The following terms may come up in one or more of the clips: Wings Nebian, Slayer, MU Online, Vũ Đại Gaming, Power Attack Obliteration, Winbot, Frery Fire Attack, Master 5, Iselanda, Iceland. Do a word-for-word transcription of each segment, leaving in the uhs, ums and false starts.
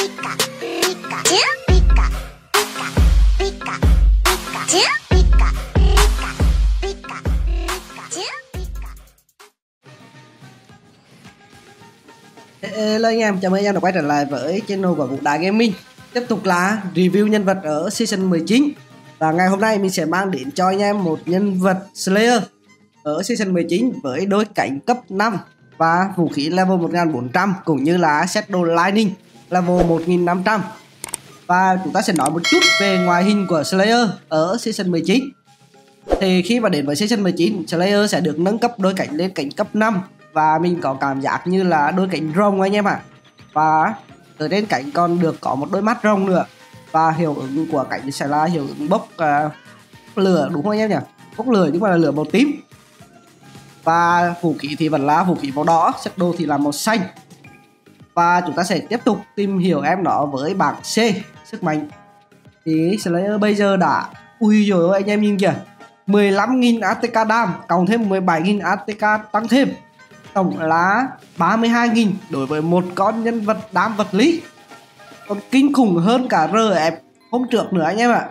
Hello anh em, chào mừng anh em đã quay trở lại với channel của Vũ Đại Gaming. Tiếp tục là review nhân vật ở season mười chín. Và ngày hôm nay mình sẽ mang đến cho anh em một nhân vật Slayer ở season mười chín với đôi cánh cấp năm và vũ khí level một nghìn bốn trăm cũng như là Shadow Lightning level một nghìn năm trăm. Và chúng ta sẽ nói một chút về ngoại hình của Slayer ở season mười chín. Thì khi mà đến với season mười chín, Slayer sẽ được nâng cấp đôi cánh lên cánh cấp năm. Và mình có cảm giác như là đôi cánh rồng anh em ạ. À. Và ở trên cánh còn được có một đôi mắt rồng nữa. Và hiệu ứng của cánh sẽ là hiệu ứng bốc uh, lửa, đúng không anh em nhỉ? Bốc lửa nhưng mà là lửa màu tím. Và vũ khí thì vẫn là vũ khí màu đỏ, sắc đồ thì là màu xanh. Và chúng ta sẽ tiếp tục tìm hiểu em nó với bảng C, sức mạnh. Thì Slayer bây giờ đã... Ui dồi ôi anh em nhìn kìa, mười lăm nghìn a tê ca đam cộng thêm mười bảy nghìn a tê ca tăng thêm, tổng là ba mươi hai nghìn đối với một con nhân vật đám vật lý. Còn kinh khủng hơn cả rờ ép hôm trước nữa anh em ạ. À.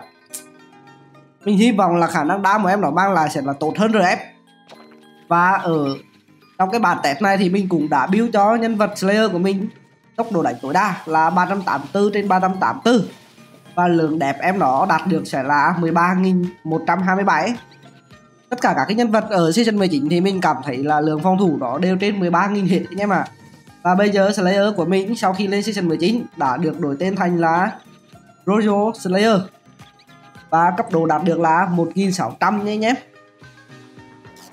Mình hy vọng là khả năng đám của em nó mang lại sẽ là tốt hơn rờ ép. Và ở trong cái bản test này thì mình cũng đã build cho nhân vật Slayer của mình tốc độ đánh tối đa là ba trăm tám mươi tư trên ba trăm tám mươi tư. Và lượng đẹp em nó đạt được sẽ là mười ba nghìn một trăm hai mươi bảy. Tất cả các cái nhân vật ở season mười chín thì mình cảm thấy là lượng phòng thủ nó đều trên mười ba nghìn hết anh em ạ. Và bây giờ Slayer của mình sau khi lên season mười chín đã được đổi tên thành là Royal Slayer. Và cấp độ đạt được là một nghìn sáu trăm nha anh em.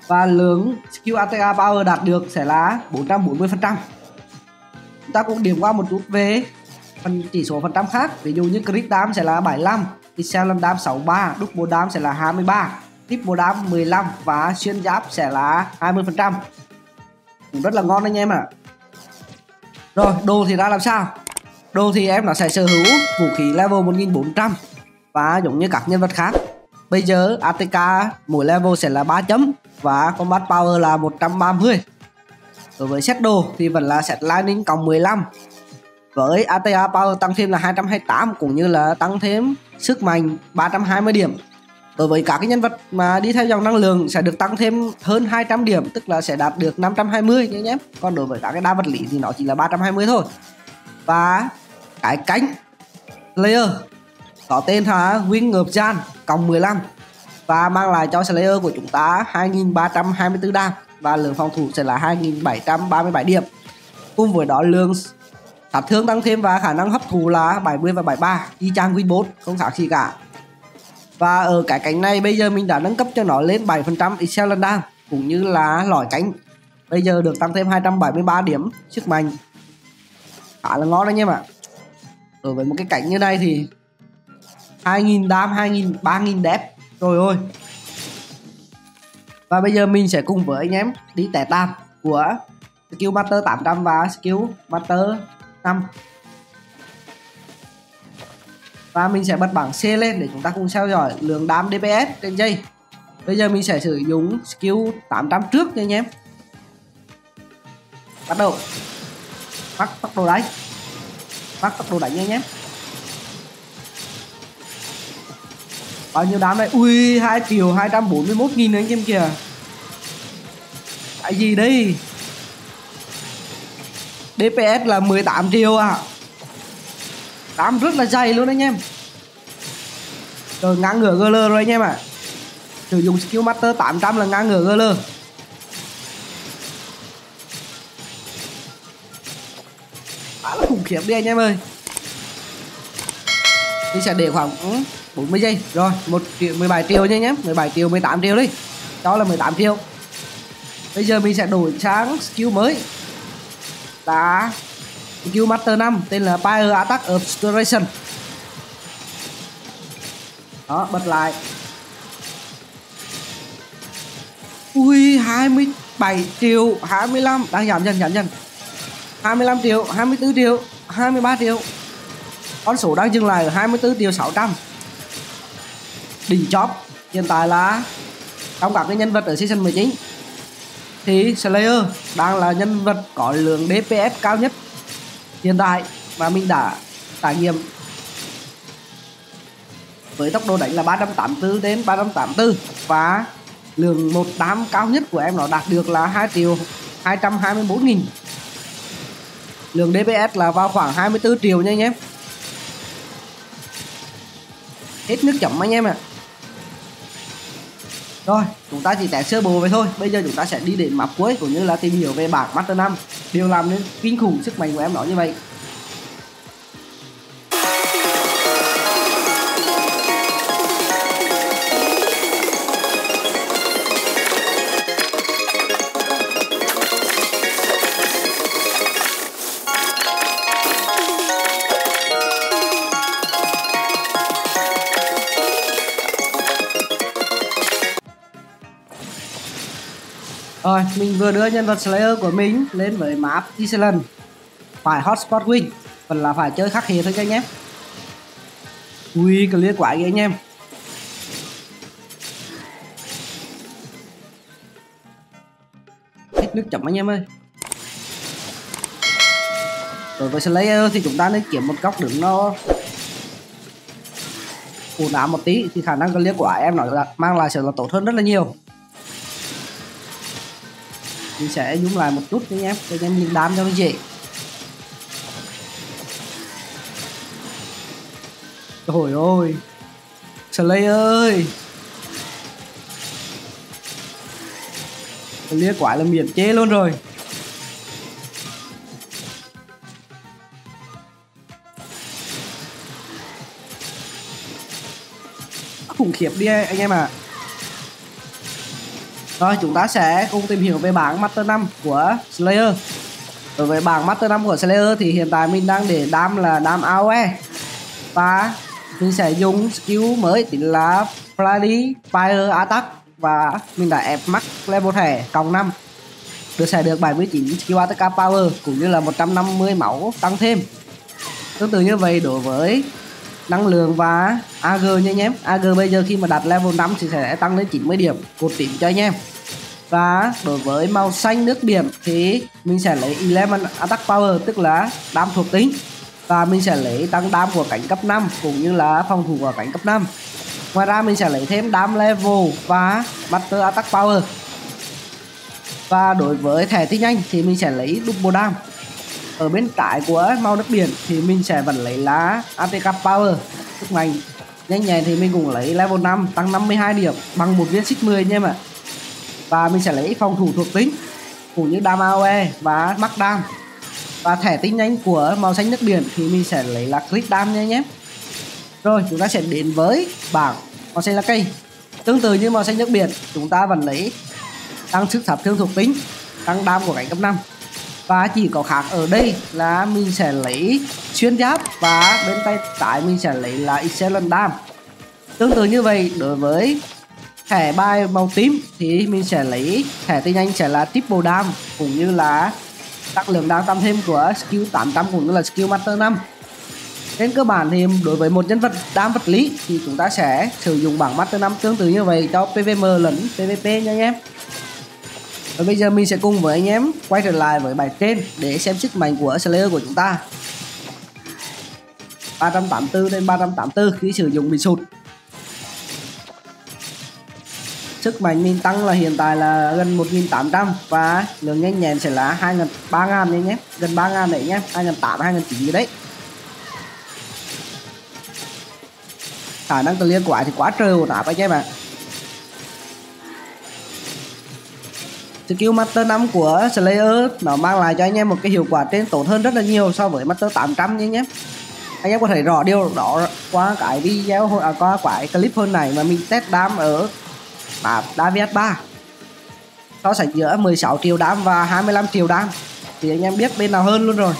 Và lượng skill a tê a power đạt được sẽ là bốn trăm bốn mươi phần trăm. Chúng ta cũng điểm qua một chút về phần chỉ số phần trăm khác. Ví dụ như crit dam sẽ là bảy mươi lăm, Iselanda sáu mươi ba, double dam sẽ là hai mươi ba, triple dam mười lăm và xuyên giáp sẽ là hai mươi phần trăm. Cũng rất là ngon anh em ạ. À. Rồi, đồ thì ra làm sao? Đồ thì em nó sẽ sở hữu vũ khí level một nghìn bốn trăm và giống như các nhân vật khác. Bây giờ a tê ca mỗi level sẽ là ba chấm và combat power là một trăm ba mươi. Đối với set đồ thì vẫn là set lightning cộng mười lăm. Với a tê a power tăng thêm là hai trăm hai mươi tám cũng như là tăng thêm sức mạnh ba trăm hai mươi điểm. Đối với các cái nhân vật mà đi theo dòng năng lượng sẽ được tăng thêm hơn hai trăm điểm, tức là sẽ đạt được năm trăm hai mươi nhé nhé. Còn đối với các cái đa vật lý thì nó chỉ là ba trăm hai mươi thôi. Và cái cánh Slayer có tên là Wings Nebian cộng mười lăm và mang lại cho Slayer của chúng ta hai nghìn ba trăm hai mươi tư đam và lượng phòng thủ sẽ là hai nghìn bảy trăm ba mươi bảy điểm. Cùng với đó lượng sát thương tăng thêm và khả năng hấp thụ là bảy mươi và bảy mươi ba, y chang Winbot, không khác gì cả. Và ở cái cánh này bây giờ mình đã nâng cấp cho nó lên bảy phần trăm Iselanda cũng như là lõi cánh. Bây giờ được tăng thêm hai trăm bảy mươi ba điểm sức mạnh. Khá là ngon anh em ạ. Đối với một cái cánh như này thì hai nghìn đam, hai nghìn, ba nghìn đẹp. Trời ơi. Và bây giờ mình sẽ cùng với anh em đi test đam của skill master tám trăm và skill master năm. Và mình sẽ bật bảng C lên để chúng ta cùng theo dõi lượng đam đê pê ét trên dây. Bây giờ mình sẽ sử dụng skill tám trăm trước nha anh em. Bắt đầu. Mắc tốc độ đánh. Mắc tốc độ đánh nha anh em. Bao nhiêu đam đây? Ui, hai triệu hai trăm bốn mươi mốt nghìn anh em kìa. Cái gì đây? đê pê ét là mười tám triệu à. Đám rất là dày luôn anh em. Rồi ngang ngửa giê lờ rồi anh em ạ. À. Sử dụng skill master tám trăm là ngang ngửa giê lờ. Khá là khủng khiếp đi anh em ơi. Mình sẽ để khoảng bốn mươi giây. Rồi, một triệu mười bảy triệu nha anh em, mười bảy triệu, mười tám triệu đi. Đó là mười tám triệu. Bây giờ mình sẽ đổi sang skill mới. Đã skill master năm tên là Power Attack Obliteration. Đó, bật lại. Ui, hai mươi bảy triệu, hai mươi lăm, đang giảm dần giảm dần. hai mươi lăm triệu, hai mươi tư triệu, hai mươi ba triệu. Con số đang dừng lại ở hai mươi tư triệu sáu trăm. Đỉnh chóp. Hiện tại là trong các cái nhân vật ở season mười chín thì Slayer đang là nhân vật có lượng đê pê ét cao nhất hiện tại, mà mình đã tà nghiệm với tốc độ đánh là ba trăm tám mươi tư đến ba trăm tám mươi tư và lượng một đám cao nhất của em nó đạt được là hai triệu hai trăm hai mươi bốn nghìn. Lượng đê pê ét là vào khoảng hai mươi tư triệu nha anh em. Hết nước chấm anh em ạ. À. Rồi, chúng ta chỉ test sơ bộ vậy thôi. Bây giờ chúng ta sẽ đi đến map cuối cũng như là tìm hiểu về bảng Master năm. Điều làm nên kinh khủng sức mạnh của em nó như vậy. Rồi, mình vừa đưa nhân vật Slayer của mình lên với map Iceland. Phải hotspot win, còn là phải chơi khắc hệ thôi các anh em. Ui, clear quá kìa anh em. Hết nước chấm anh em ơi. Đối với Slayer thì chúng ta nên kiếm một góc đứng nó ổn áp một tí thì khả năng clear của em nó mang lại sẽ là tốt hơn rất là nhiều. Mình sẽ zoom lại một chút anh em, cho anh em nhìn đám cho nó dễ. Trời ơi, Slayer ơi, lia quả là miễn chế luôn rồi. Khủng khiếp đi anh em ạ. À. Rồi chúng ta sẽ cùng tìm hiểu về bảng Master năm của Slayer. Đối với bảng Master năm của Slayer thì hiện tại mình đang để đam là đam a o e. Và mình sẽ dùng skill mới tính là Frery Fire Attack. Và mình đã ép max level thẻ cộng năm. Được sẽ được bảy mươi chín skill attack power cũng như là một trăm năm mươi máu tăng thêm. Tương tự như vậy đối với năng lượng và a giê nha anh em. a giê bây giờ khi mà đạt level năm thì sẽ tăng đến chín mươi điểm cột tím cho anh em. Và đối với màu xanh nước biển thì mình sẽ lấy mười một attack power tức là đam thuộc tính. Và mình sẽ lấy tăng đam của cánh cấp năm cũng như là phòng thủ của cánh cấp năm. Ngoài ra mình sẽ lấy thêm đam level và master attack power. Và đối với thẻ tích nhanh thì mình sẽ lấy double đam. Ở bên trái của màu nước biển thì mình sẽ vẫn lấy lá a tê ca Power. Sức mạnh nhanh nhẹn thì mình cũng lấy level năm tăng năm mươi hai điểm bằng một viên xích mười anh em ạ. Và mình sẽ lấy phòng thủ thuộc tính cũng như đam a o e và max đam. Và thẻ tính nhanh của màu xanh nước biển thì mình sẽ lấy là crit đam nha anh em. Rồi chúng ta sẽ đến với bảng màu xanh lá cây. Tương tự như màu xanh nước biển, chúng ta vẫn lấy tăng sức sát thương thuộc tính, tăng đam của cánh cấp năm. Và chỉ có khác ở đây là mình sẽ lấy xuyên giáp và bên tay trái mình sẽ lấy là Iselanda. Tương tự như vậy đối với thẻ bài màu tím thì mình sẽ lấy thẻ tinh anh sẽ là triple dam cũng như là tăng lượng dam tăng thêm của skill tám trăm cũng như là skill Master năm. Trên cơ bản thì đối với một nhân vật dam vật lý thì chúng ta sẽ sử dụng bảng Master năm tương tự như vậy cho pê vê em lẫn pê vê pê nha anh em. Và bây giờ mình sẽ cùng với anh em quay trở lại với bài trên để xem sức mạnh của Slayer của chúng ta. ba trăm tám mươi tư đến ba trăm tám mươi tư khi sử dụng bị sụt. Sức mạnh mình tăng là hiện tại là gần một nghìn tám trăm và lượng nhanh nhẹn sẽ là ba nghìn đấy nhé, gần ba nghìn đấy nhé, hai nghìn tám trăm, hai nghìn chín trăm gì đấy. Khả năng clear quả thì quá trời ổn áp anh em ạ. Skill Master năm của Slayer nó mang lại cho anh em một cái hiệu quả trên tốt hơn rất là nhiều so với Master tám trăm nha anh em. Anh em có thể rõ điều đó qua cái video hồi à, qua cái clip hôm này mà mình test đam ở map Daviat ba. So sánh giữa mười sáu triệu đam và hai mươi lăm triệu đam thì anh em biết bên nào hơn luôn rồi.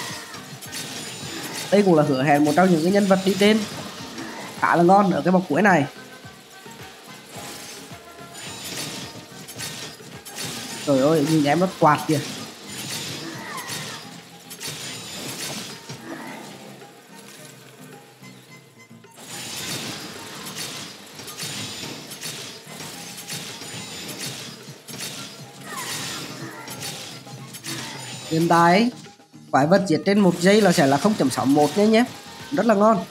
Đây cũng là hứa hẹn một trong những cái nhân vật đi trên khá là ngon ở cái bọc cuối này. Trời ơi, nhìn em nó quạt kìa. Hiện tại quái vật giết trên một giây là sẽ là không chấm sáu mốt nhé nhé. rất là ngon.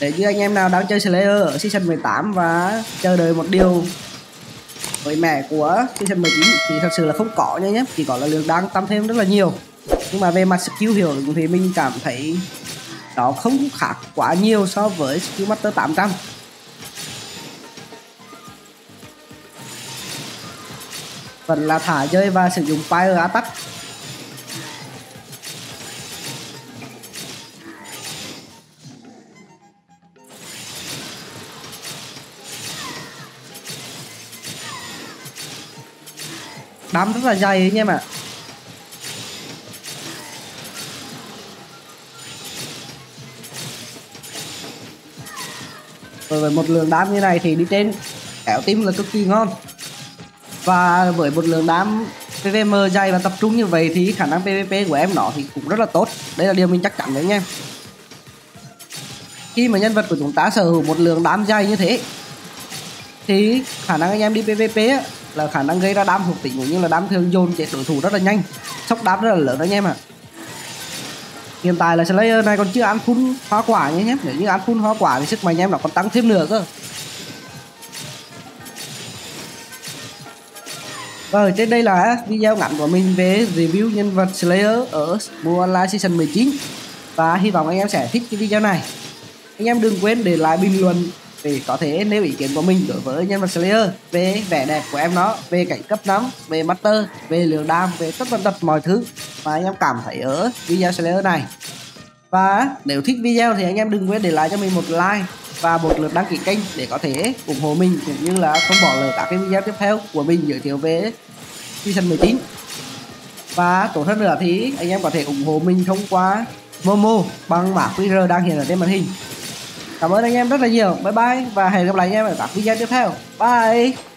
Để như anh em nào đang chơi Slayer ở season mười tám và chờ đợi một điều với mẹ của season mười chín thì thật sự là không có nha nhé, chỉ có là lượng đang tăng thêm rất là nhiều. Nhưng mà về mặt skill hiệu thì mình cảm thấy nó không khác quá nhiều so với skill master tám trăm. Vẫn là thả rơi và sử dụng Power Attack. Đám rất là dày ấy nha mà. Rồi với một lượng đám như này thì đi trên kéo tim là cực kỳ ngon. Và với một lượng đám pê vê em dày và tập trung như vậy thì khả năng pê vê pê của em nó thì cũng rất là tốt. Đây là điều mình chắc chắn đấy nha. Khi mà nhân vật của chúng ta sở hữu một lượng đám dày như thế thì khả năng anh em đi pê vê pê á, là khả năng gây ra đám thuộc tính cũng như là đám thương dồn chết đối thủ rất là nhanh, sốc đám rất là lớn anh em ạ. À. Hiện tại là Slayer này còn chưa ăn full hoa quả nhé nhé. Nếu như ăn full hoa quả thì sức mạnh anh em nó còn tăng thêm nữa cơ. Và trên đây là video ngắn của mình về review nhân vật Slayer ở em u Online Season mười chín. Và hy vọng anh em sẽ thích cái video này. Anh em đừng quên để lại bình luận để có thể nêu ý kiến của mình đối với nhân vật Slayer, về vẻ đẹp của em nó, về cảnh cấp nóng, về master, về lượng đam, về tất tần tật mọi thứ mà anh em cảm thấy ở video Slayer này. Và nếu thích video thì anh em đừng quên để lại cho mình một like và một lượt đăng ký kênh để có thể ủng hộ mình cũng như là không bỏ lỡ các cái video tiếp theo của mình giới thiệu về season mười chín. Và tốt hơn nữa thì anh em có thể ủng hộ mình thông qua Momo bằng mã quy rờ đang hiện ở trên màn hình. Cảm ơn anh em rất là nhiều. Bye bye và hẹn gặp lại anh em ở các video tiếp theo. Bye.